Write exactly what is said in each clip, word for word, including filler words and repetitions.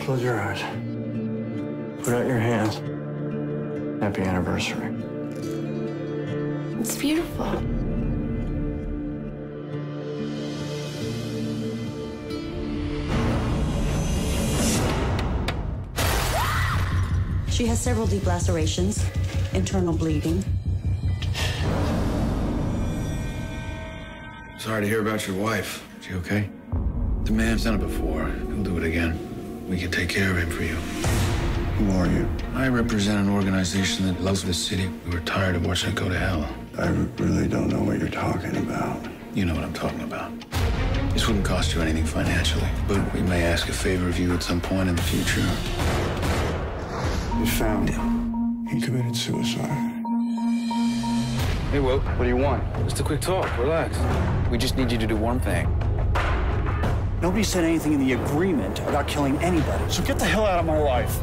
Close your eyes. Put out your hands. Happy anniversary. It's beautiful. She has several deep lacerations, internal bleeding. Sorry to hear about your wife. Is she okay? The man's done it before. He'll do it again. We can take care of him for you. Who are you? I represent an organization that loves this city. We were tired of watching it go to hell. I really don't know what you're talking about. You know what I'm talking about. This wouldn't cost you anything financially, but we may ask a favor of you at some point in the future. We found him. He committed suicide. Hey, Will, what do you want? Just a quick talk, relax. We just need you to do one thing. Nobody said anything in the agreement about killing anybody, so get the hell out of my life.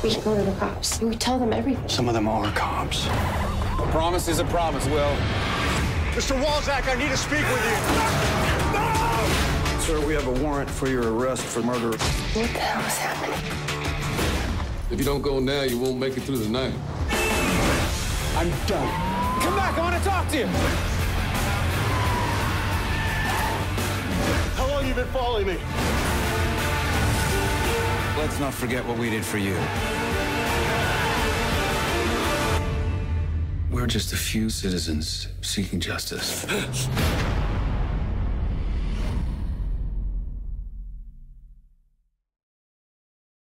We should go to the cops, and we tell them everything. Some of them are cops. A promise is a promise, Will. Mister Walczak, I need to speak with you. No! Sir, we have a warrant for your arrest for murder. What the hell is happening? If you don't go now, you won't make it through the night. I'm done. Come back, I want to talk to you. How long have you been following me? Let's not forget what we did for you. We're just a few citizens seeking justice.